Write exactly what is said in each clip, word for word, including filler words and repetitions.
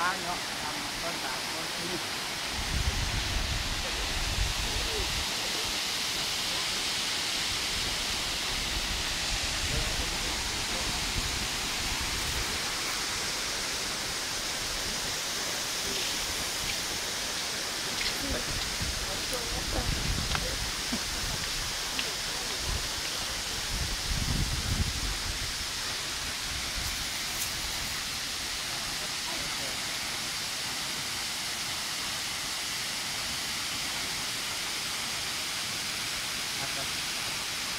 บ้างเนาะทำต้นสาต้นที่ก็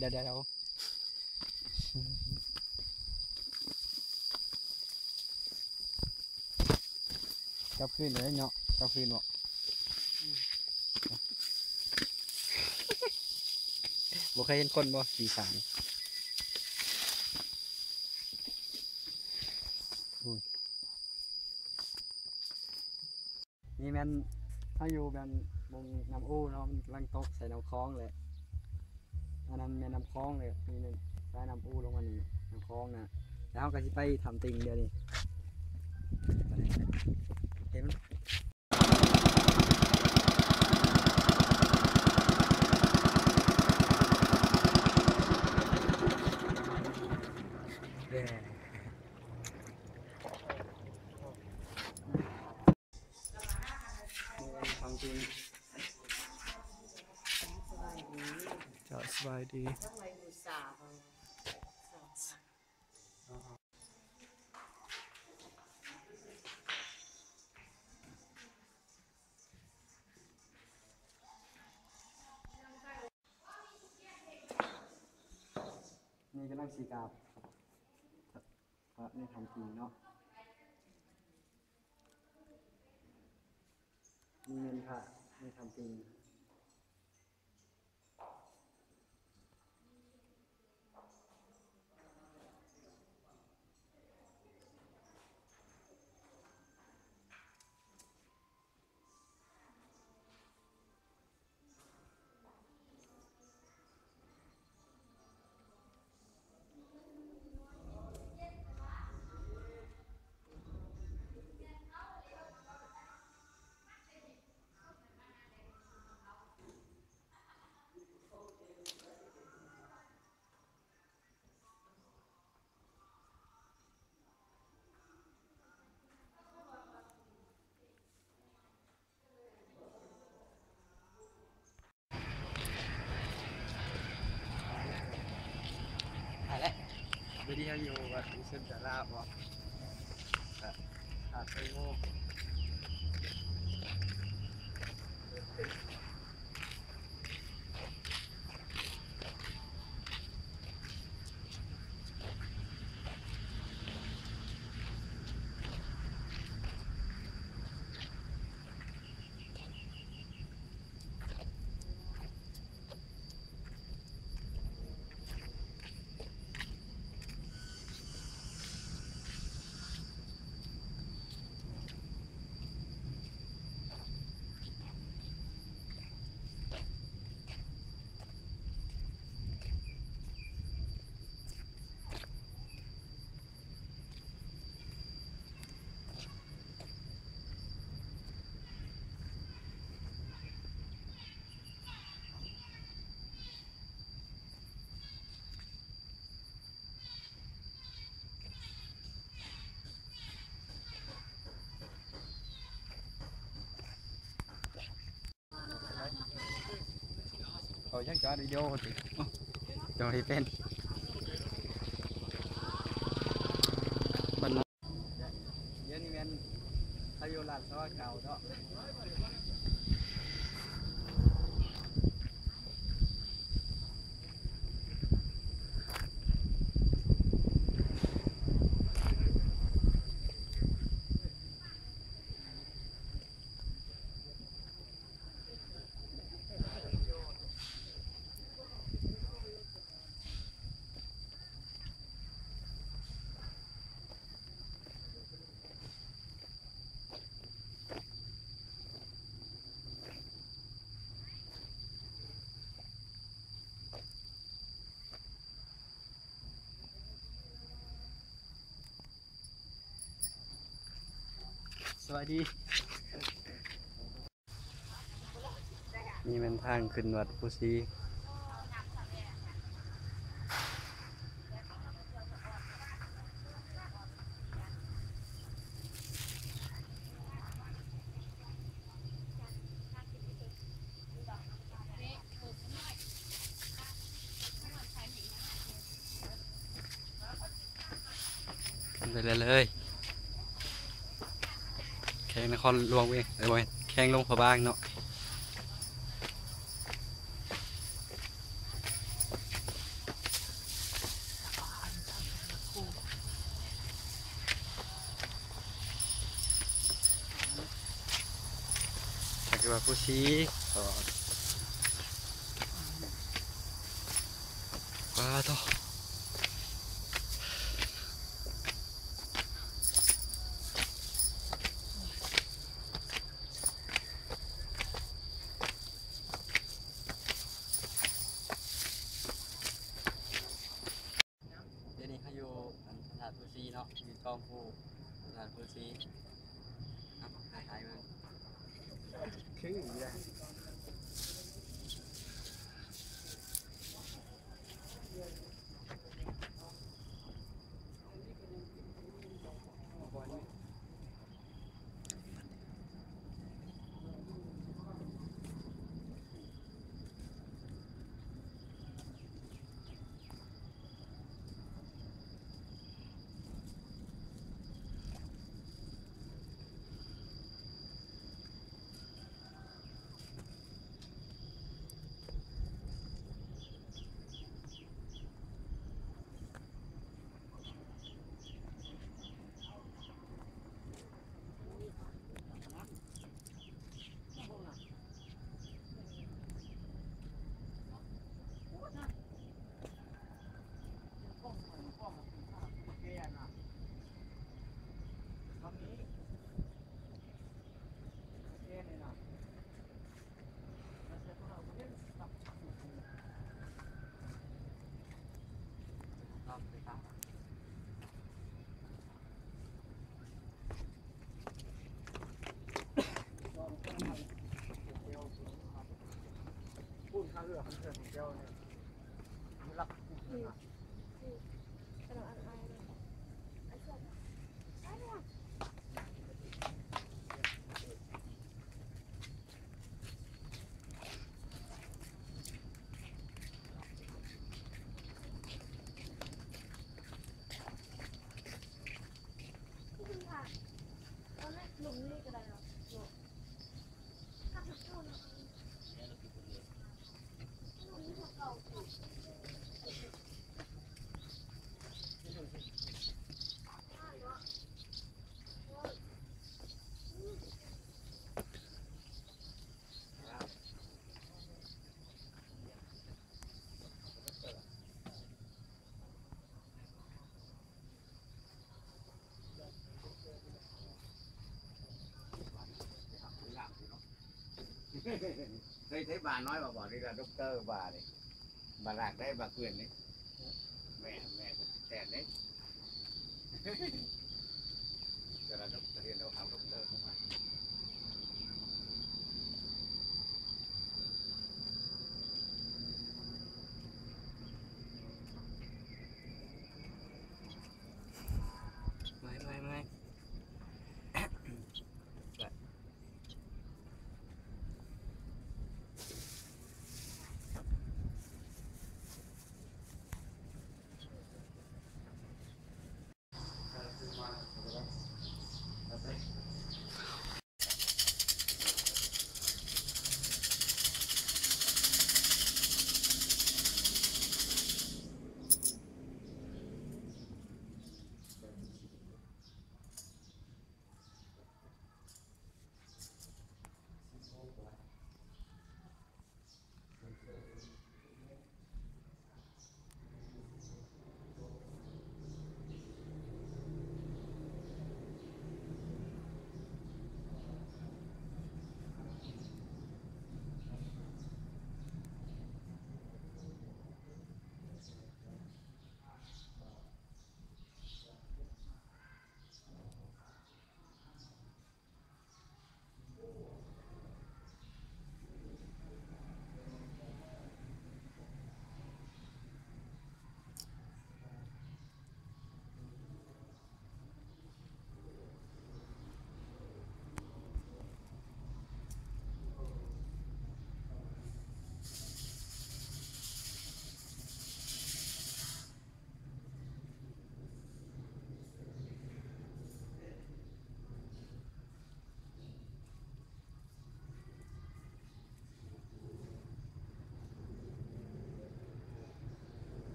เดี๋ยวเดี๋ยวเราจับขึ้นเลยเนาะจับขึ้นเนาะบ่เคยเห็นคนบ่ขี่สางนี่แมนถ้าอยู่แมนบงน้ำอู้เนาะมันลังตกใส่น้ำคลองเลยอันนั้นเป็นน้ำคลองเลยนี่นึงได้น้ำอูลงมานี่น้ำคลองนะแล้วก็จะไปทำติ่งเดี๋ยวนี้เห็นมั้ยสบายดีนี่ก็นั่งสีกาบก็ในทำจริงเนาะมีเงินค่ะในทำจริงไม่ได้อยู่กับดิฉันจะลาบอกขาดไปโง่โอ้ยยังจะได้โย่ติดตรงที่เป็นมันเย็นเย็นทายุลาดซอยเก่าเนาะ บายดีนี่เป็นทางขึ้นวัดภูซีไปเลยเลยแข่งนครหลวงเองไอ้บอยแข่งลงพะบ้างเนาะจากว่าผู้ชี้ว้าต่อต้องพูดหลานพูดซีหายหายมั้งคืออย่างนี้เรื่องของเรื่องของเจ้าเนี่ยไม่รับผู้คนนะThấy thấy bà nói bà bỏ đi là doctor bà này, bà lạc đấy, bà Quyền đấy, mẹ mẹ của Tèn đấy, giờ là doctor hiện đâu học doctor không phải.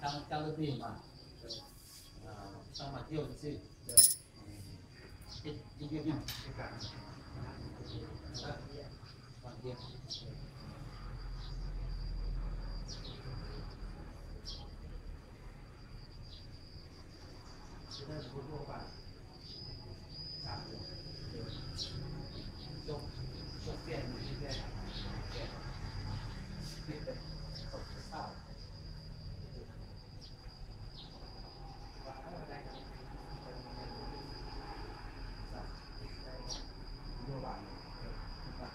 当当个队嘛，啊，上马跳一次，一一个队，啊，半天。 那是不够吧？啊，对，就就变你这边，变，变的走不上。晚上我再讲。不够吧？不够。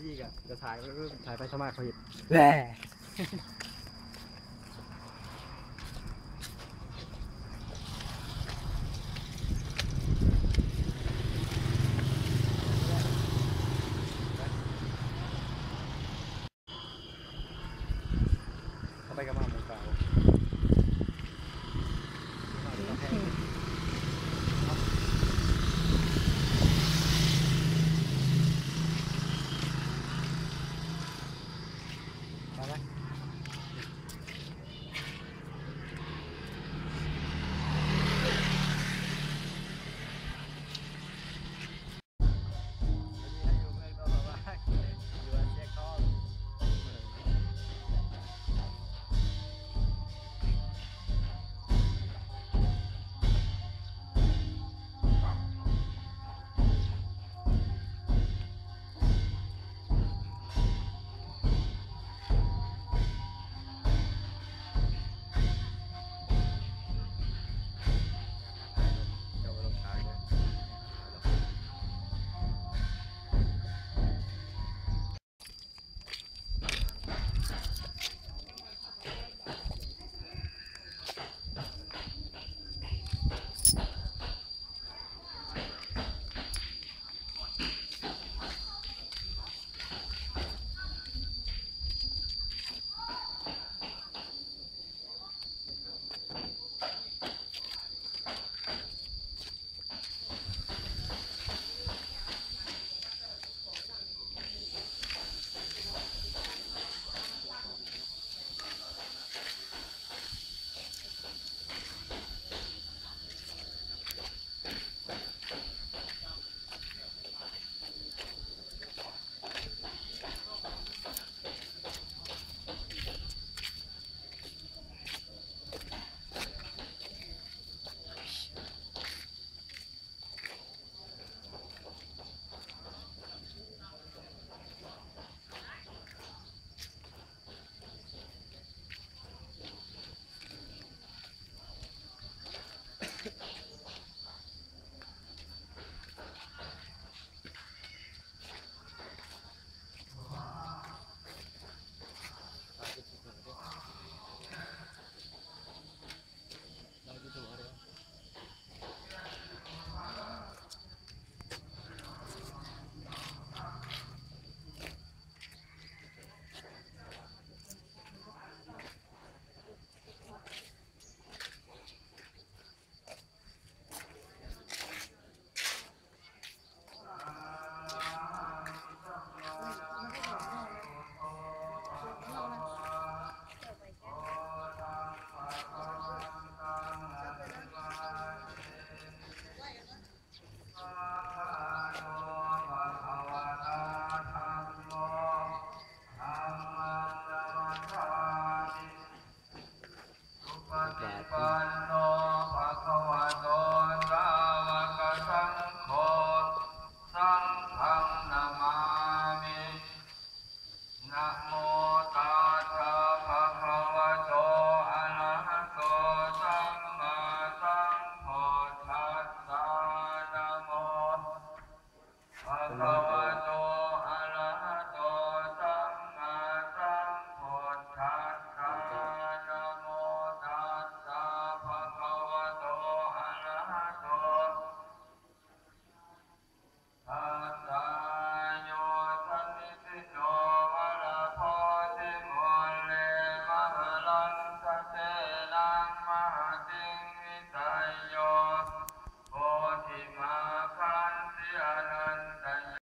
ดีกะจะถ่ายไปถ่ายไปทำไมเขาหยิบแหวเขาไปกับมาหมูเปล่า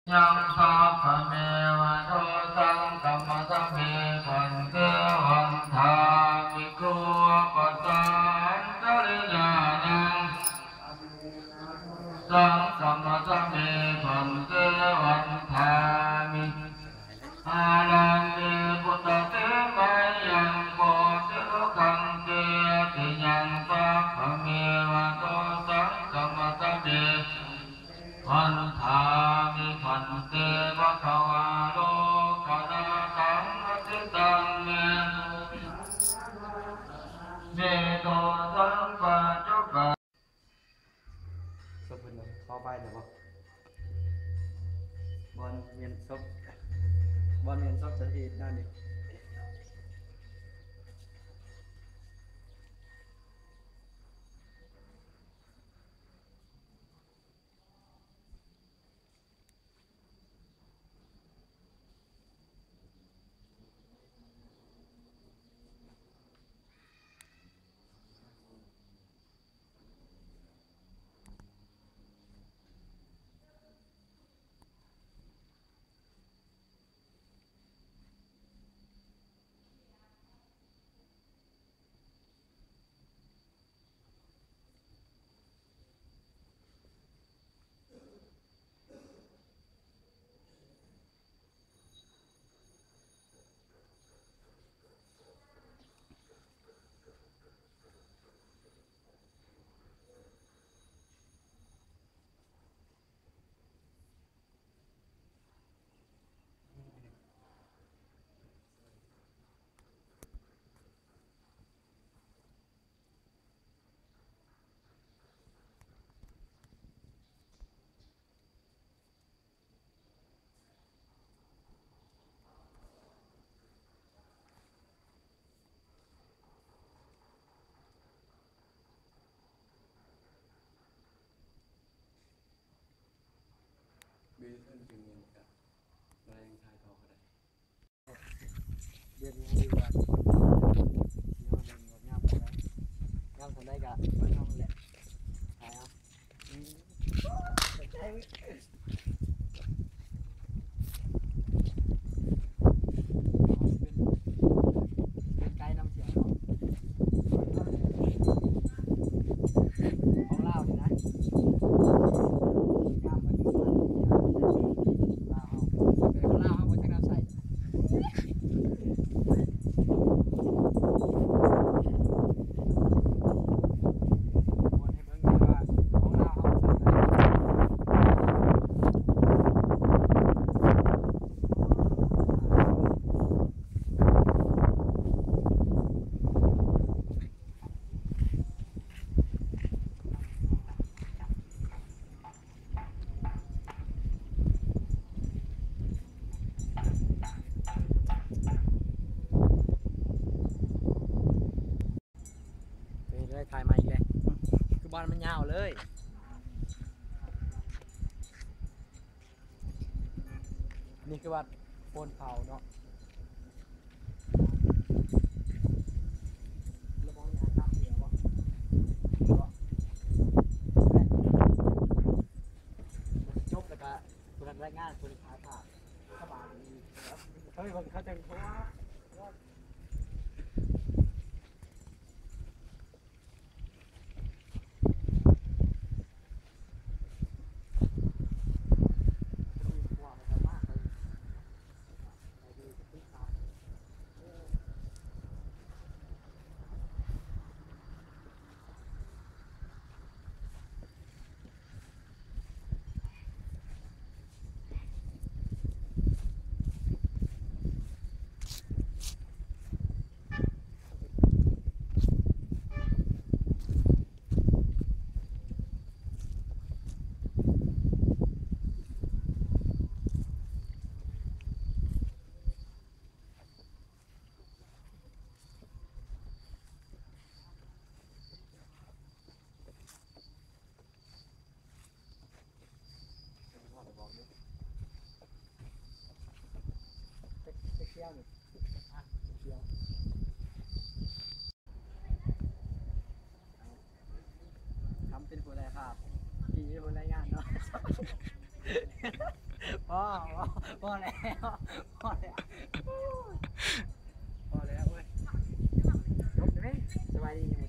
央沙盘灭万多桑达玛桑毗梵遮王他毗库巴桑达利亚南桑达玛桑毗梵遮王他毗阿难帝菩萨提迈扬波提卢康帝提央沙盘灭万多桑达玛桑毗梵他。 เลย นี่คือว่าโคนเผาเนาะ จบแล้วก็คนแรงงานคนขายผ้าข้าวบาทเขาเป็นคนเขาจะเพราะว่า Yeah. ทำเป็นคนไรครับพี่เป็นคนไรงานเนาะ พ่อพ่อแล้วพ่อแล้วพ่อแล้วเว้ยจบเลยสบายดี